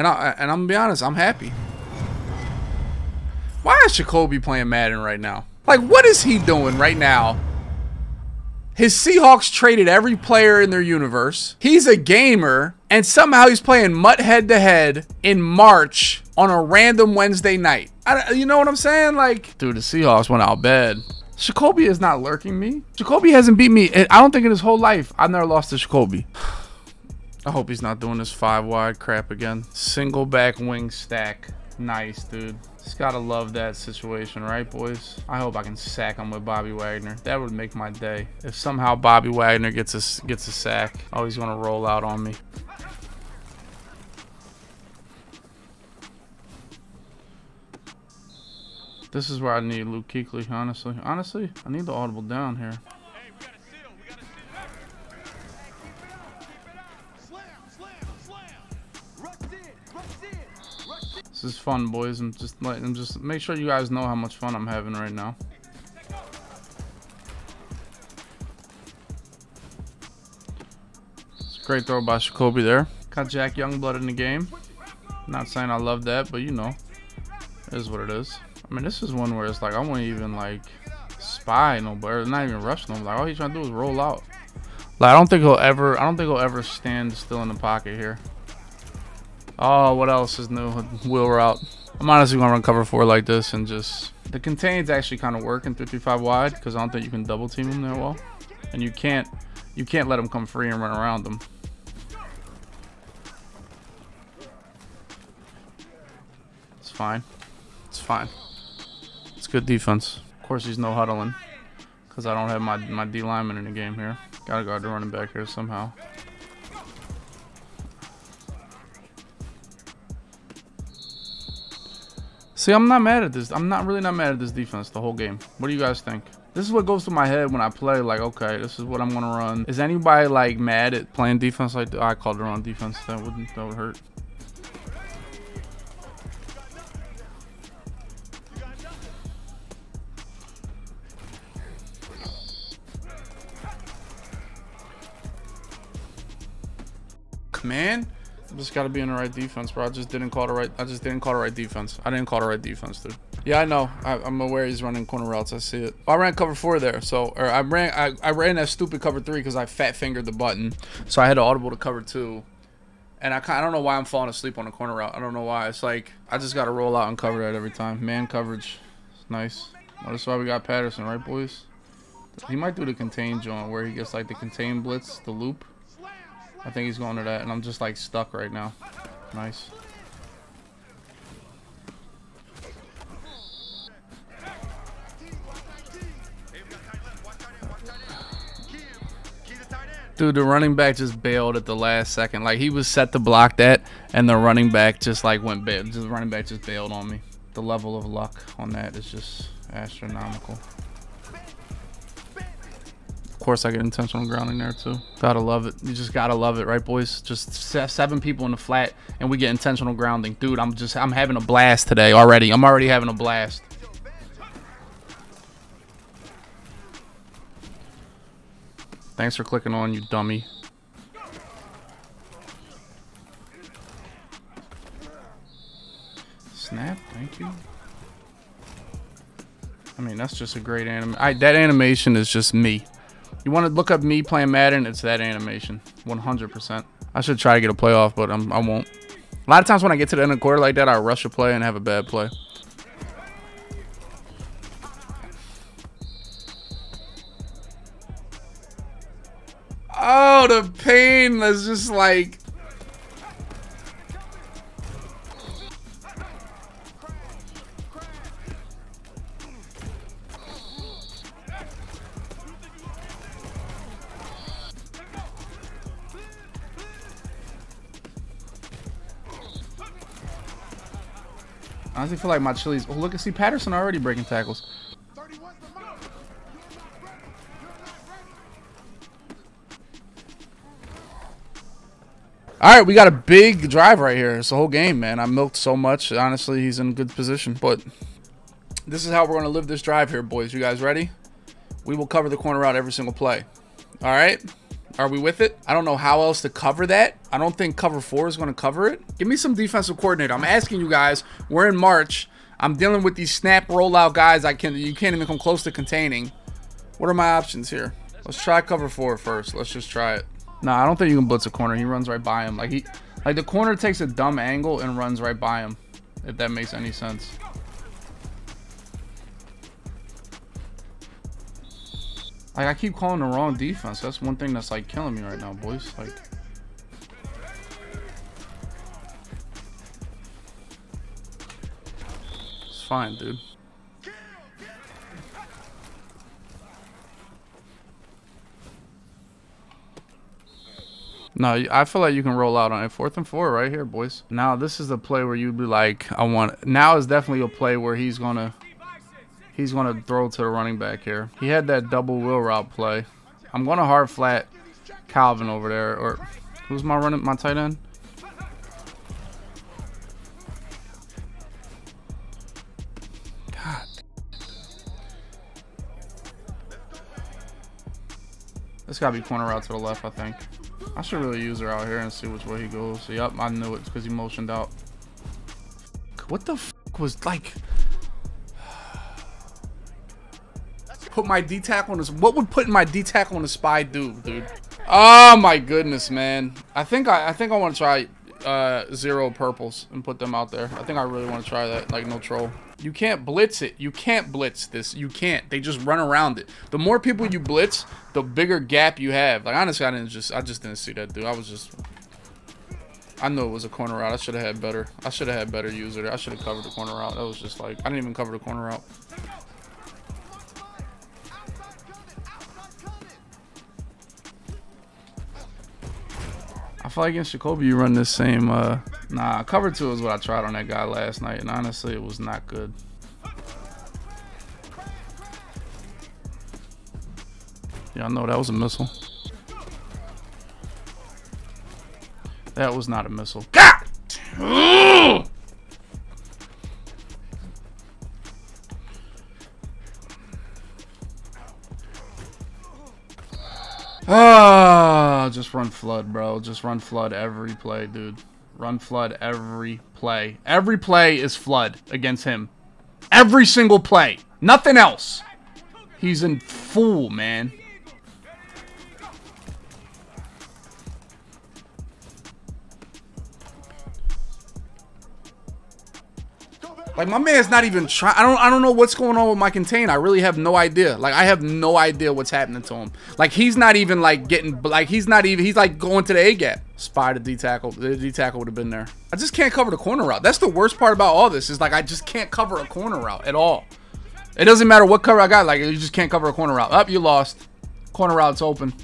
And I'm gonna be honest, I'm happy. Why is Jacoby playing Madden right now? Like, what is he doing right now? His Seahawks traded every player in their universe. He's a gamer, and somehow he's playing Mutt head-to-head in March on a random Wednesday night. You know what I'm saying? Like, dude, the Seahawks went out bad. Jacoby is not lurking me. Jacoby hasn't beat me. I don't think in his whole life I've never lost to Jacoby. I hope he's not doing this 5-wide crap again. Single back wing stack. Nice, dude. Just gotta love that situation, right, boys? I hope I can sack him with Bobby Wagner. That would make my day. If somehow Bobby Wagner gets a sack. Oh, he's gonna roll out on me. This is where I need Luke Kuechly, honestly. Honestly, I need the audible down here. This is fun, boys. I'm just make sure you guys know how much fun I'm having right now. It's a great throw by Jacoby there. Got Jack Youngblood in the game. Not saying I love that, but you know, it is what it is. I mean, this is one where it's like I won't even like spy nobody, not even rush nobody. Like all he's trying to do is roll out. Like I don't think he'll ever stand still in the pocket here. Oh, what else is new? Wheel route. I'm honestly going to run cover 4 like this and just... The contain's actually kind of working 3-3-5 wide because I don't think you can double team them that well. And you can't let them come free and run around them. It's fine. It's fine. It's good defense. Of course, he's no huddling because I don't have my D lineman in the game here. Got to guard the running back here somehow. See, I'm not mad at this. I'm not really mad at this defense the whole game. What do you guys think? This is what goes through my head when I play. Like, okay, this is what I'm gonna run. Is anybody like mad at playing defense? Like, I called the wrong defense. That would hurt. Man. Just gotta be in the right defense, bro. I just didn't call the right defense. I didn't call the right defense, dude. Yeah, I know. I'm aware he's running corner routes. I see it. I ran cover 4 there, so or I ran that stupid cover 3 because I fat fingered the button, so I had to audible to cover 2, and I don't know why I'm falling asleep on the corner route. I don't know why. It's like I just gotta roll out and cover that every time. Man coverage, it's nice. Oh, that's why we got Patterson, right, boys? He might do the contain joint where he gets like the contain blitz, the loop. I think he's going to that, and I'm just like stuck right now. Nice. Dude, the running back just bailed at the last second. Like he was set to block that, and the running back just like went bail. The running back just bailed on me. The level of luck on that is just astronomical. Of course I get intentional grounding there too. Gotta love it. You just gotta love it, right, boys? Just 7 people in the flat and we get intentional grounding. Dude, I'm having a blast today already. I'm already having a blast. Thanks for clicking on, you dummy. Snap, thank you. I mean, that's just a great animation. That animation is just me. You want to look up me playing Madden, it's that animation, 100%. I should try to get a playoff, but I won't. A lot of times when I get to the end of the quarter like that, I rush a play and have a bad play. Oh, the pain was just like... I honestly feel like my Chili's. Oh, look, I see Patterson already breaking tackles. All right, we got a big drive right here. It's the whole game, man. I milked so much. Honestly, he's in good position. But this is how we're going to live this drive here, boys. You guys ready? We will cover the corner route every single play. All right? Are we with it? I don't know how else to cover that. I don't think cover four is going to cover it. Give me some defensive coordinator. I'm asking you guys. We're in March. I'm dealing with these snap rollout guys you can't even come close to containing. What are my options here? Let's try cover four first. Let's just try it. Nah, I don't think you can blitz a corner. He runs right by him. Like the corner takes a dumb angle and runs right by him, if that makes any sense. Like, I keep calling the wrong defense. That's one thing that's, like, killing me right now, boys. Like, it's fine, dude. No, I feel like you can roll out on it. 4th and 4 right here, boys. Now, this is the play where you'd be like, I want it. Now is definitely a play where he's gonna throw to the running back here. He had that double wheel route play. I'm gonna hard flat Calvin over there, or who's my tight end? God, this gotta be corner route to the left. I think I should really use her out here and see which way he goes. So, yep, I knew it's because he motioned out. What the f was like? Put my D tackle on his. What would putting my D tackle on a spy do, dude? Oh my goodness, man! I think I want to try zero purples and put them out there. I think I really want to try that. Like, no troll. You can't blitz it. You can't blitz this. You can't. They just run around it. The more people you blitz, the bigger gap you have. Like, honestly, I just didn't see that, dude. I knew it was a corner route. I should have had better user. I should have covered the corner route. That was just like, I didn't even cover the corner route. I feel like against Jacoby, you run this same, nah, cover two is what I tried on that guy last night, and honestly, it was not good. Yeah, I know that was a missile. That was not a missile. God! Just run flood, bro. Just run flood every play, dude. Run flood every play. Every play is flood against him. Every single play. Nothing else. He's in full, man. Like, my man's not even trying. I don't know what's going on with my container. I really have no idea. Like, I have no idea what's happening to him. Like, he's not even, like, getting, like, he's not even, he's, like, going to the A-gap. Spy to D-tackle. The D-tackle would have been there. I just can't cover the corner route. That's the worst part about all this is, like, I just can't cover a corner route at all. It doesn't matter what cover I got. Like, you just can't cover a corner route. Up, you lost. Corner route's open.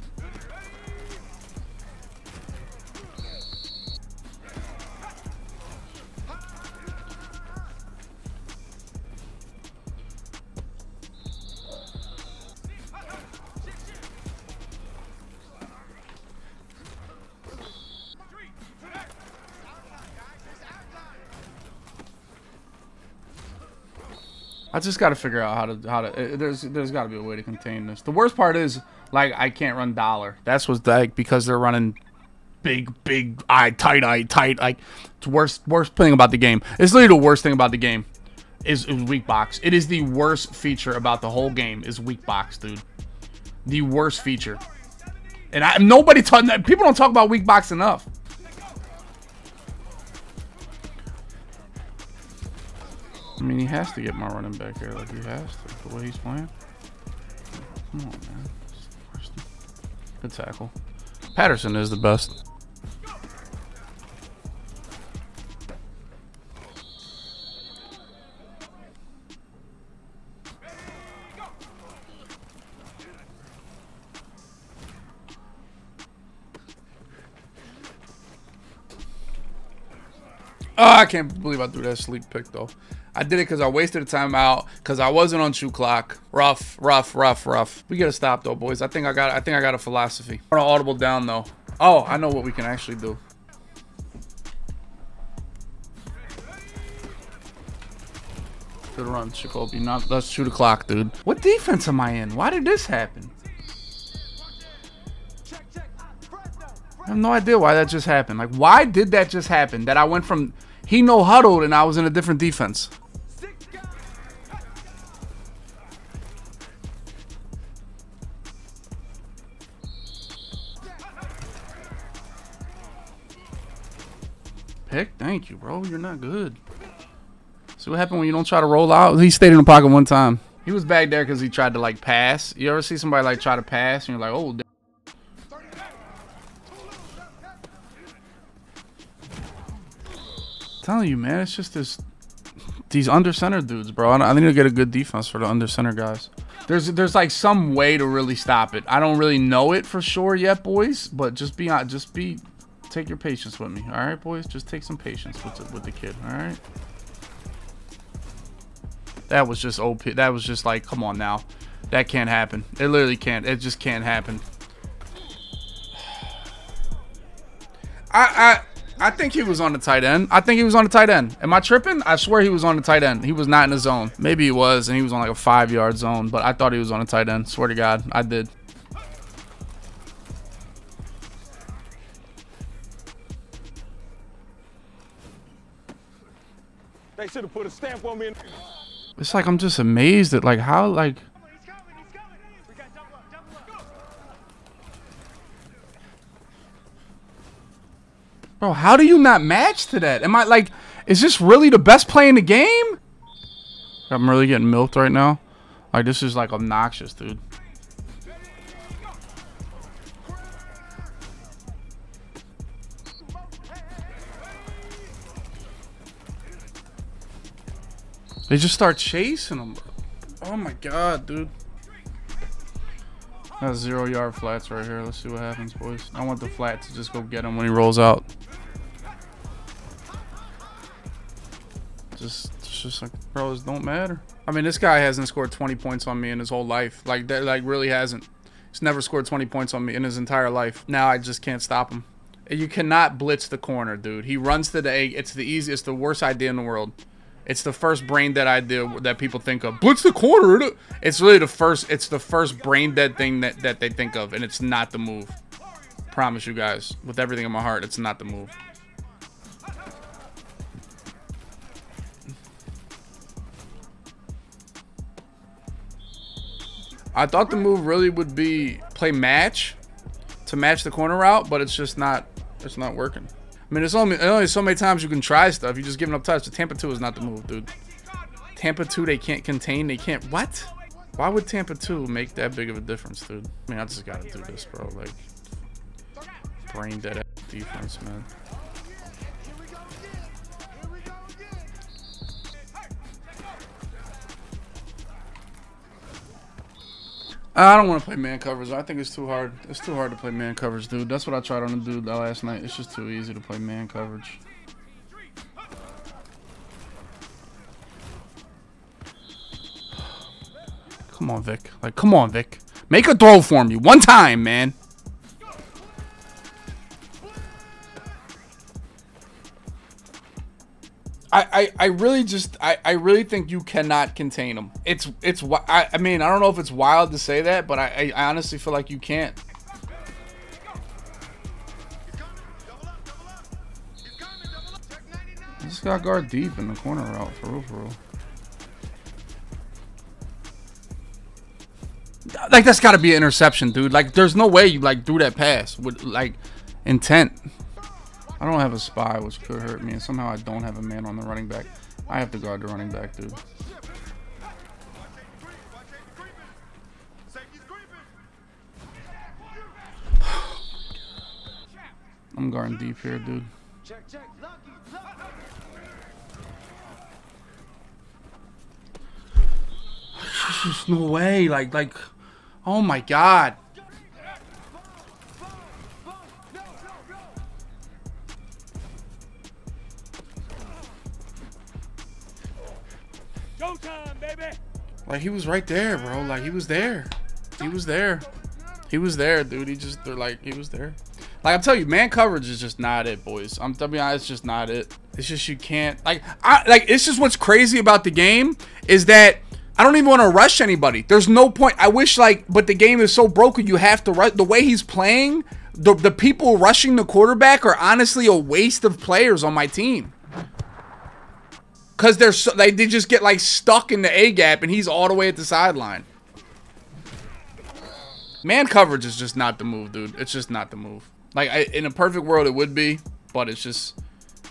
I just gotta figure out how to there's gotta be a way to contain this. The worst part is, like, I can't run dollar. That's what's like, because they're running big tight. Like, it's worst thing about the game. It's literally the worst thing about the game is weak box. It is the worst feature about the whole game is weak box, dude. The worst feature. And people don't talk about weak box enough. I mean, he has to get my running back here. Like, he has to. The way he's playing. Come on, man. Good tackle. Patterson is the best. Oh, I can't believe I threw that sleep pick, though. I did it because I wasted a timeout because I wasn't on shoe clock. Rough. We gotta stop though, boys. I think I got a philosophy. I'm gonna audible down though. Oh, I know what we can actually do. Good run, Jacoby. Not let's shoot a clock, dude. What defense am I in? Why did this happen? I have no idea why that just happened. Like, why did that just happen? That I went from he no huddled and I was in a different defense. Pick, thank you, bro. You're not good. See what happened when you don't try to roll out? He stayed in the pocket one time. He was back there because he tried to like pass. You ever see somebody like try to pass and you're like, oh, damn. Telling you, man, it's just these under center dudes, bro. I need to get a good defense for the under center guys. There's like some way to really stop it. I don't really know it for sure yet, boys, but take your patience with me, all right, boys? Just take some patience with the kid, all right? That was just OP. That was just like, come on now. That can't happen. It literally can't. It just can't happen. I think he was on the tight end. I think he was on the tight end. Am I tripping? I swear he was on the tight end. He was not in the zone. Maybe he was, and he was on like a 5-yard zone, but I thought he was on the tight end. Swear to God, I did. They should have put a stamp on me. It's like I'm just amazed at like how like. Bro, how do you not match to that? Am I like, is this really the best play in the game? I'm really getting milked right now. Like, this is like obnoxious, dude. They just start chasing them. Oh my God, dude. That's 0-yard flats right here. Let's see what happens, boys. I want the flat to just go get him when he rolls out. It's just like, bro, this don't matter. I mean, this guy hasn't scored 20 points on me in his whole life. Like, that, like, really hasn't. He's never scored 20 points on me in his entire life. Now I just can't stop him. You cannot blitz the corner, dude. He runs to the A. It's the easiest, the worst idea in the world. It's the first brain dead idea that people think of. Blitz the corner. It's really the first. It's the first brain dead thing that they think of, and it's not the move. Promise you guys, with everything in my heart, it's not the move. I thought the move really would be play match to match the corner route, but it's just not. It's not working. I mean, there's only so many times you can try stuff. You're just giving up touch. The Tampa 2 is not the move, dude. Tampa 2, they can't contain. They can't... What? Why would Tampa 2 make that big of a difference, dude? I mean, I just gotta do this, bro. Like, brain dead ass defense, man. I don't want to play man coverage. I think it's too hard. It's too hard to play man coverage, dude. That's what I tried on the dude last night. It's just too easy to play man coverage. Come on, Vic. Like, come on, Vic. Make a throw for me one time, man. I really think you cannot contain them. I mean, I don't know if it's wild to say that, but I honestly feel like you can't. I just got guard deep in the corner route, for real, for real. Like, that's gotta be an interception, dude. Like, there's no way you like threw that pass with like intent. I don't have a spy, which could hurt me, and somehow I don't have a man on the running back. I have to guard the running back, dude. I'm guarding deep here, dude. There's no way, like, oh my God. Like, he was right there, bro. Like, he was there. He was there. He was there, dude. He was there. Like, I'm telling you, man coverage is just not it, boys. I'm telling you, it's just not it. It's just you can't. Like, it's just what's crazy about the game is that I don't even want to rush anybody. There's no point. I wish, like, but the game is so broken. You have to rush. The way he's playing, The people rushing the quarterback are honestly a waste of players on my team. Because they're so, they just get like stuck in the A-gap and he's all the way at the sideline. Man coverage is just not the move, dude. It's just not the move. Like, in a perfect world, it would be, but it's just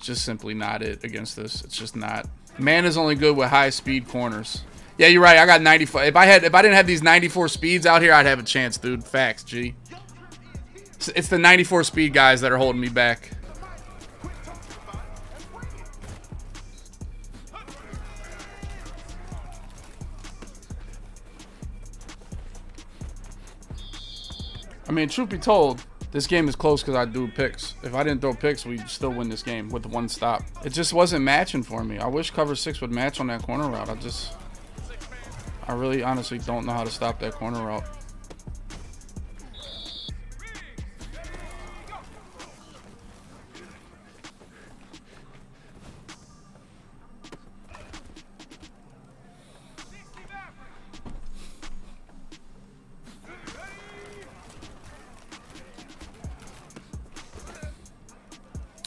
simply not it against this. It's just not. Man is only good with high-speed corners. Yeah, you're right. I got 94. If I didn't have these 94 speeds out here, I'd have a chance, dude. Facts, G. It's the 94 speed guys that are holding me back. I mean, truth be told, this game is close because I do picks. If I didn't throw picks, we'd still win this game with one stop. It just wasn't matching for me. I wish cover six would match on that corner route. I really honestly don't know how to stop that corner route.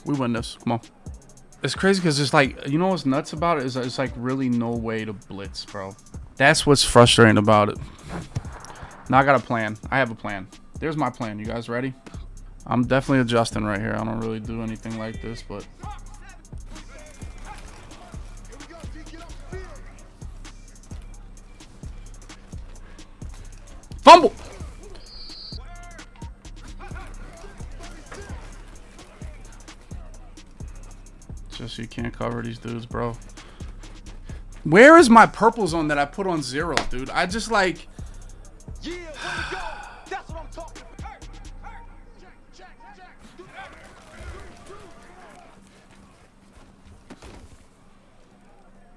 We win this. Come on. It's crazy because it's like, you know what's nuts about it? It's like really no way to blitz, bro. That's what's frustrating about it. Now I got a plan. I have a plan. There's my plan. You guys ready? I'm definitely adjusting right here. I don't really do anything like this, but... Fumble! Just you can't cover these dudes, bro. Where is my purple zone that I put on zero, dude? I just like... Yeah, way to go. That's what I'm talking about. Hurt. Jack.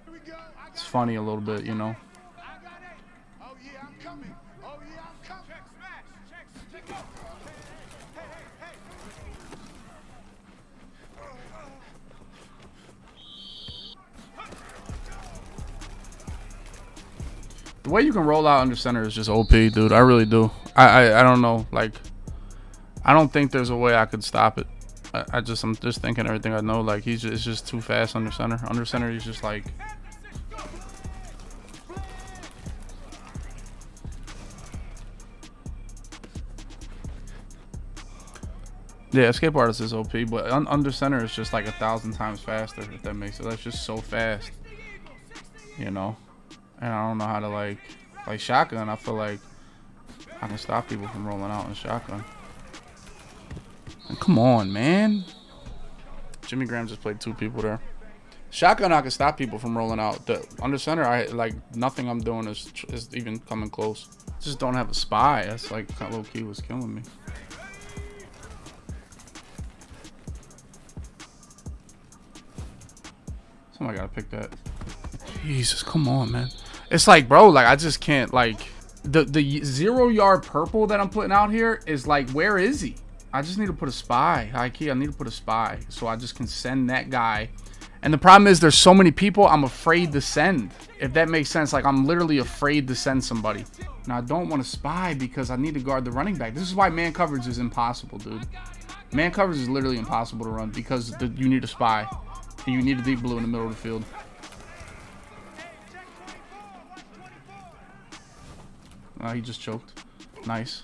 Here we go. It's funny a little bit, you know. I got it. Oh yeah, I'm coming. Oh yeah, I'm coming. Check smash. Check go. Hey. The way you can roll out under center is just OP, dude. I really do. I don't know. Like, I don't think there's a way I could stop it. I'm just thinking everything I know. Like, it's just too fast under center. Under center, he's just like... Yeah, escape artist is OP, but under center is just like 1,000 times faster, if that makes sense. That's just so fast, you know? And I don't know how to, like shotgun, I feel like I can stop people from rolling out in shotgun. And come on, man. Jimmy Graham just played two people there. Shotgun, I can stop people from rolling out. The under center, nothing I'm doing is even coming close. Just don't have a spy. That's, like, low-key was killing me. Somebody gotta pick that. Jesus, come on, man. It's like, bro, like, I just can't, like, the 0 yard purple that I'm putting out here is like, where is he? I just need to put a spy. High key, I need to put a spy so I just can send that guy. And the problem is there's so many people I'm afraid to send, if that makes sense. Like, I'm literally afraid to send somebody. Now, I don't want to spy because I need to guard the running back. This is why man coverage is impossible, dude. Man coverage is literally impossible to run because you need a spy. And you need a deep blue in the middle of the field. He just choked. Nice.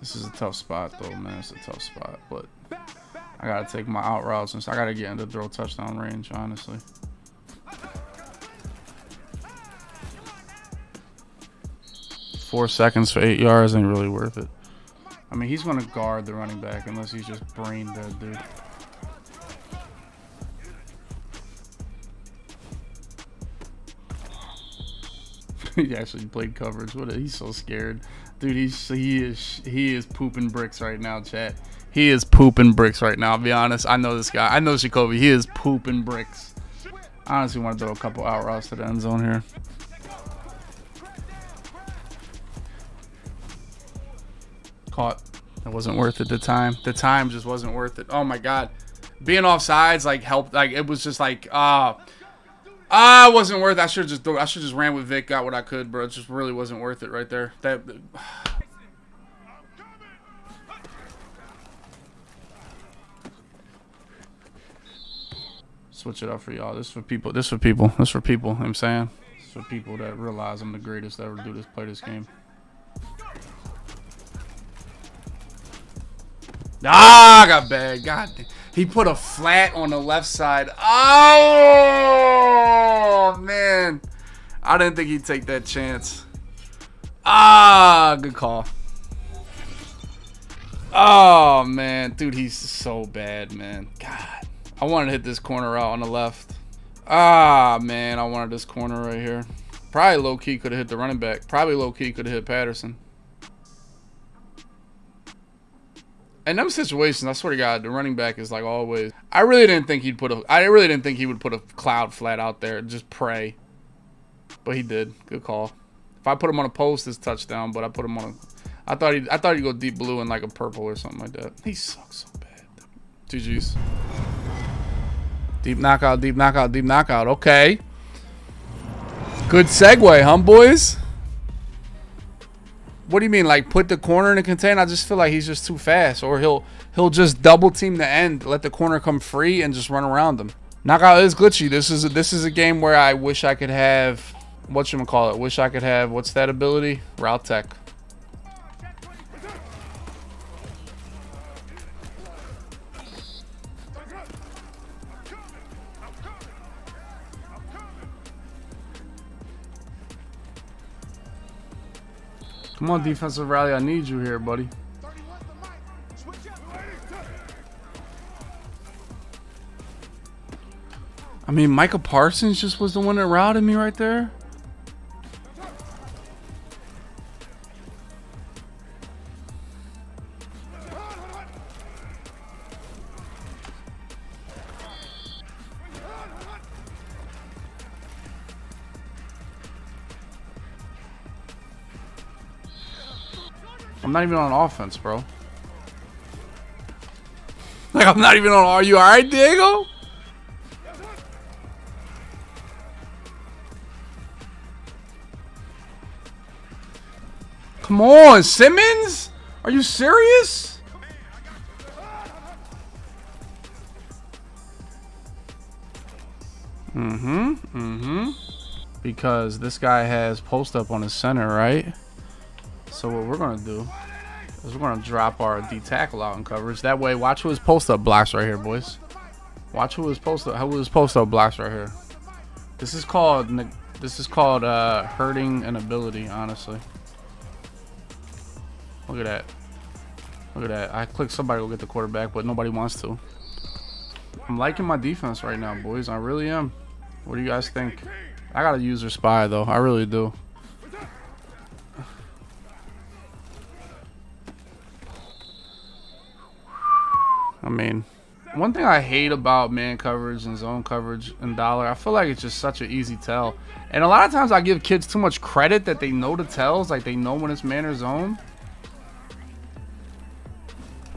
This is a tough spot, though, man. It's a tough spot, but I gotta take my out routes, and I gotta get into throw touchdown range, honestly. Four seconds for 8 yards ain't really worth it. I mean, he's gonna guard the running back unless he's just brain dead, dude. He actually played coverage. What? He's so scared, dude. He is pooping bricks right now, chat. He is pooping bricks right now. I'll be honest. I know this guy. I know Jacoby. He is pooping bricks. I honestly want to throw a couple out routes to the end zone here. Caught. That wasn't worth it. The time just wasn't worth it. Oh my God, being offsides like helped. Like, it was just like it wasn't worth it. I should just ran with Vic, got what I could, bro. It just really wasn't worth it right there. That switch it up for y'all. This for people. You know what I'm saying? This for people that realize I'm the greatest that ever do this, play this game. Ah, I got bad. God damn. He put a flat on the left side. Oh, man. I didn't think he'd take that chance. Ah, good call. Oh, man. Dude, he's so bad, man. God. I wanted to hit this corner out on the left. Ah, man. I wanted this corner right here. Probably low-key could have hit the running back. Probably low-key could have hit Patterson. In them situations, I swear to God, the running back is like always. I really didn't think he would put a cloud flat out there. Just pray. But he did. Good call. If I put him on a post, it's touchdown. But I put him on a. I thought he'd go deep blue and like a purple or something like that. He sucks so bad. GG's. Deep knockout. Deep knockout. Deep knockout. Okay. Good segue, huh, boys? What do you mean? Like, put the corner in the container? I just feel like he's just too fast. Or he'll just double team the end, let the corner come free, and just run around them. Knockout is glitchy. This is a game where I wish I could have, whatchamacallit, wish I could have, what's that ability? Route tech. Come on, defensive rally. I need you here, buddy. I mean, Micah Parsons just was the one that routed me right there. I'm not even on offense, bro. Like, I'm not even on. Are you all right, Diego? Come on, Simmons? Are you serious? Mm-hmm. Mm-hmm. Because this guy has post up on his center, right? So what we're going to do is we're going to drop our D tackle out in coverage. That way, watch who his post-up blocks right here, boys. Watch who his post-up blocks right here. This is called hurting an ability, honestly. Look at that. Look at that. I clicked somebody will get the quarterback, but nobody wants to. I'm liking my defense right now, boys. I really am. What do you guys think? I got to use their spy, though. I really do. I mean, one thing I hate about man coverage and zone coverage and dollar, I feel like it's just such an easy tell. And a lot of times I give kids too much credit that they know the tells, like they know when it's man or zone.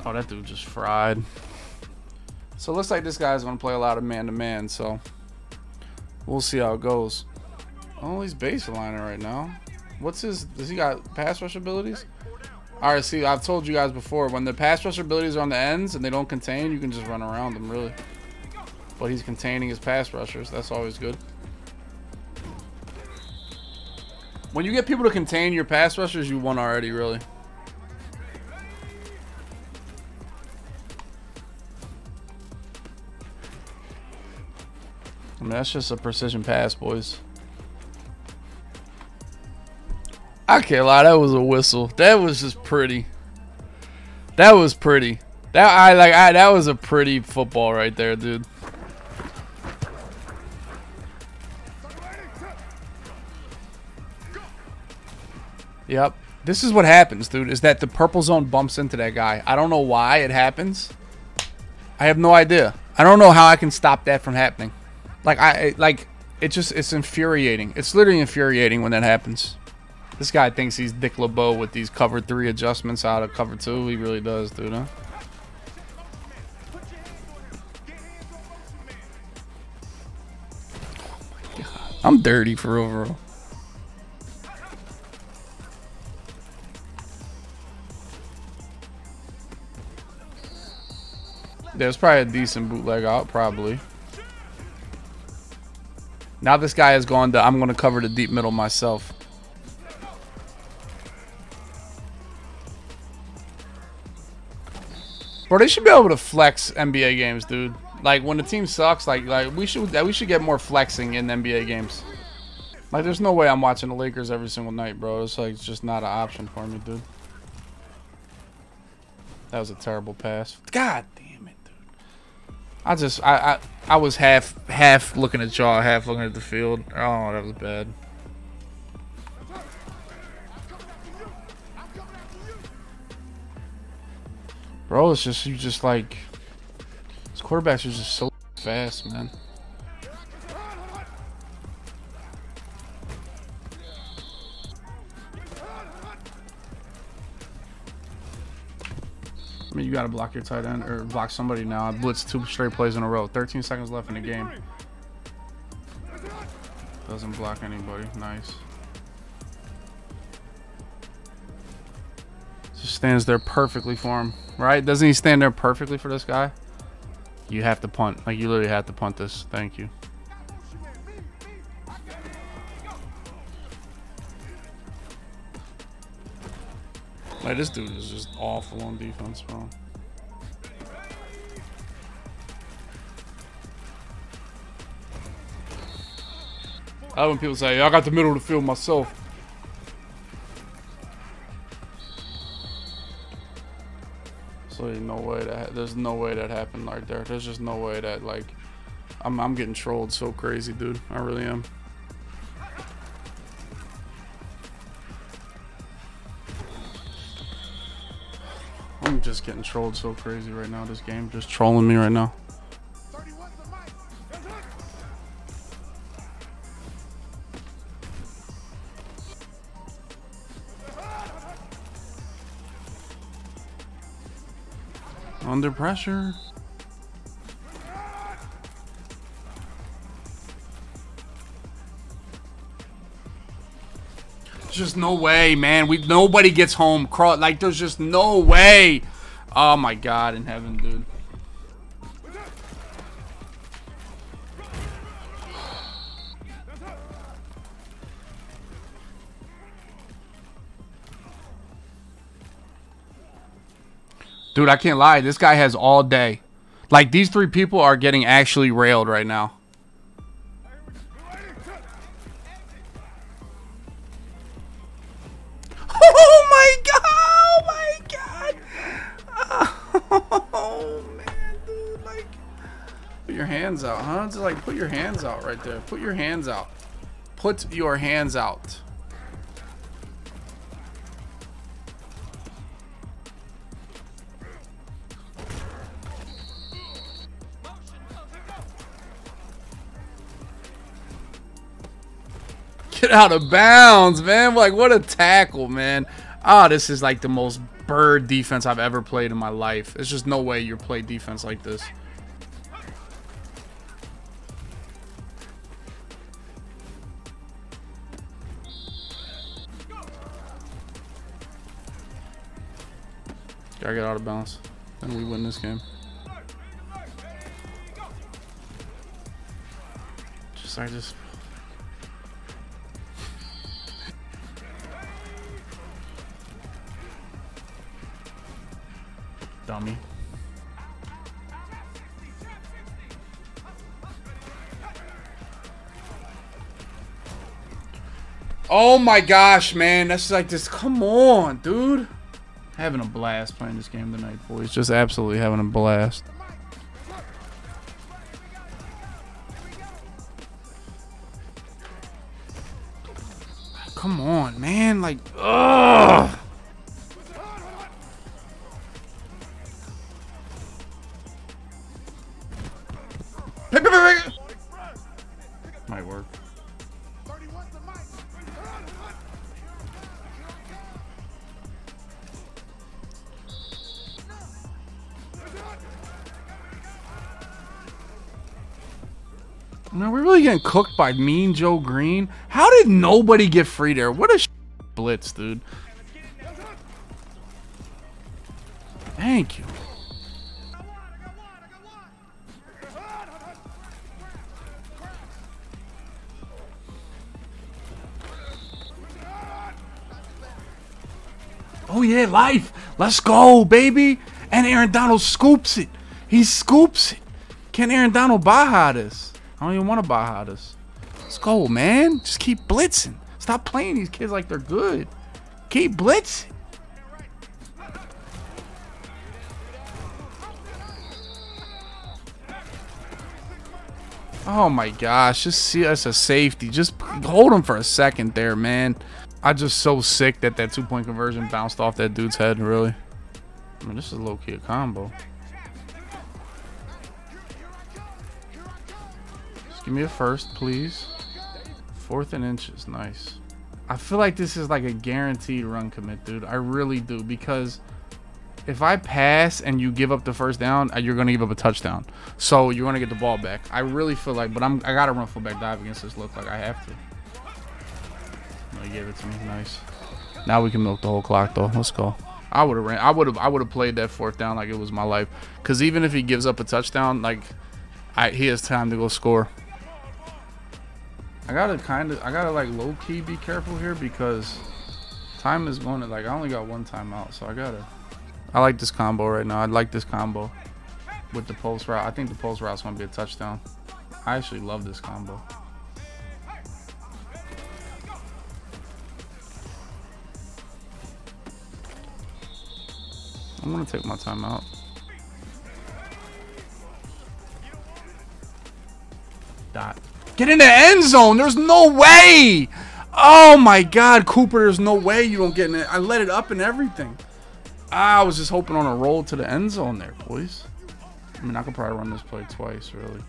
Oh, that dude just fried. So it looks like this guy's going to play a lot of man-to-man, so we'll see how it goes. Oh, he's baselining right now. Does he got pass rush abilities? All right, see, I've told you guys before, when the pass rush abilities are on the ends and they don't contain, you can just run around them, really. But he's containing his pass rushers. That's always good. When you get people to contain your pass rushers, you won already, really. I mean, that's just a precision pass, boys. I can't lie, that was a whistle. That was just pretty. That was pretty. That was a pretty football right there, dude. Yep. This is what happens, dude, is that the purple zone bumps into that guy. I don't know why it happens. I have no idea. I don't know how I can stop that from happening. It's infuriating. It's literally infuriating when that happens. This guy thinks he's Dick LeBeau with these cover three adjustments out of cover two. He really does, dude, huh? Oh my God. I'm dirty for overall. There's probably a decent bootleg out, probably. Now this guy has gone to, I'm going to cover the deep middle myself. Bro, they should be able to flex NBA games, dude. Like when the team sucks, like we should get more flexing in NBA games. Like there's no way I'm watching the Lakers every single night, bro. It's like it's just not an option for me, dude. That was a terrible pass. God damn it, dude. I was half looking at y'all, half looking at the field. Oh, that was bad. Bro, it's just, you just like, these quarterbacks are just so fast, man. I mean, you gotta block your tight end or block somebody now. I blitzed 2 straight plays in a row. 13 seconds left in the game. Doesn't block anybody. Nice. Just stands there perfectly for him, right? Doesn't he stand there perfectly for this guy? You have to punt. Like, you literally have to punt this. Thank you. Like, this dude is just awful on defense, bro. I love when people say, I got the middle of the field myself. So no way that, there's no way that happened right there. There's just no way that, like, I'm getting trolled so crazy, dude. I really am. I'm just getting trolled so crazy right now. This game just trolling me right now. Under pressure. There's just no way, man. Nobody gets home. Like, there's just no way. Oh my God in heaven, dude. Dude, I can't lie. This guy has all day. Like, these 3 people are getting actually railed right now. Oh, my God. Oh, my God. Oh, man, dude. Like, put your hands out, huh? Just, like, put your hands out right there. Put your hands out. Put your hands out. Get out of bounds, man. Like, what a tackle, man. Ah, this is like the most bird defense I've ever played in my life. It's just no way you play defense like this. Gotta get out of bounds. And we win this game. Just like this. Dummy. Oh my gosh, man. That's like this. Come on, dude. Having a blast playing this game tonight, boys. Just absolutely having a blast. Come on, man. Like, ugh. Might work. Man, we're really getting cooked by mean Joe Green. How did nobody get free there? What a blitz, dude. Thank you. Oh yeah, life. Let's go, baby. And Aaron Donald scoops it. He scoops it. Can Aaron Donald baja this? I don't even want to baja this. Let's go, man. Just keep blitzing. Stop playing these kids like they're good. Keep blitzing. Oh my gosh, just see us a safety. Just hold him for a second there, man. I just so sick that that two-point conversion bounced off that dude's head, really. I mean, this is low-key a combo. Just give me a first, please. 4th and inches, nice. I feel like this is like a guaranteed run commit, dude. I really do, because if I pass and you give up the first down, you're going to give up a touchdown. So you're going to get the ball back. I really feel like, but I got to run fullback dive against this look like I have to. No, he gave it to me. Nice. Now we can milk the whole clock though. Let's go. I would have ran. I would have played that 4th down like it was my life. Because even if he gives up a touchdown, like he has time to go score. I gotta like low key be careful here because time is going to, like, I only got one timeout, so I gotta. I like this combo right now. I like this combo with the pulse route. I think the pulse route's going to be a touchdown. I actually love this combo. I'm going to take my time out. Dot. Get in the end zone. There's no way. Oh, my God, Cooper. There's no way you don't get in it. I let it up and everything. I was just hoping on a roll to the end zone there, boys. I mean, I could probably run this play twice, really.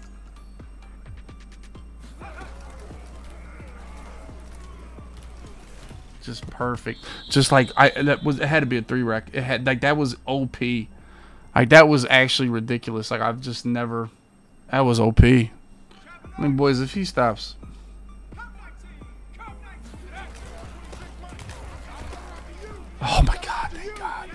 Just perfect. Just like it had to be a 3-rack. It had, like, that was OP. Like, that was actually ridiculous. Like, I've just never. That was OP. I mean, boys, if he stops. Oh my God! Thank God.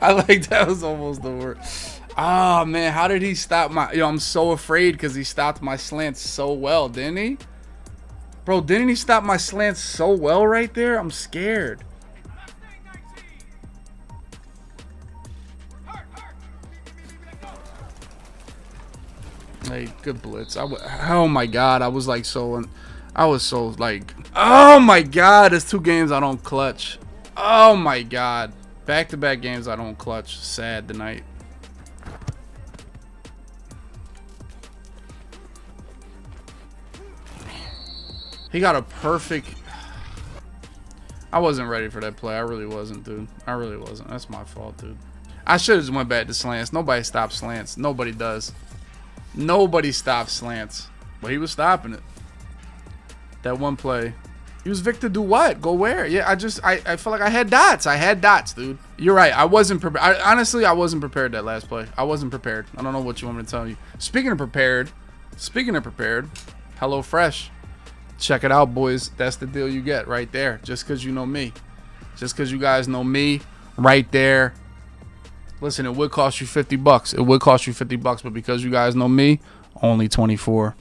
I like that was almost the worst. Ah, oh, man, how did he stop my? Yo, I'm so afraid because he stopped my slant so well, didn't he? Bro, didn't he stop my slant so well right there? I'm scared. Hey, good blitz. Oh my God, I was like so. I was so like, oh my God, it's 2 games I don't clutch. Oh my God. Back-to-back games I don't clutch. Sad tonight. He got a perfect. I wasn't ready for that play. I really wasn't, dude. I really wasn't. That's my fault, dude. I should have just went back to slants. Nobody stops slants. Nobody does. Nobody stops slants. But he was stopping it. That one play. Use Victor do what? Go where? Yeah, I felt like I had dots. I had dots, dude. You're right. I wasn't prepared. Honestly, I wasn't prepared that last play. I wasn't prepared. I don't know what you want me to tell you. Speaking of prepared, Hello Fresh. Check it out, boys. That's the deal you get right there. Just because you know me. Just because you guys know me right there. Listen, it would cost you 50 bucks. It would cost you 50 bucks, but because you guys know me, only 24.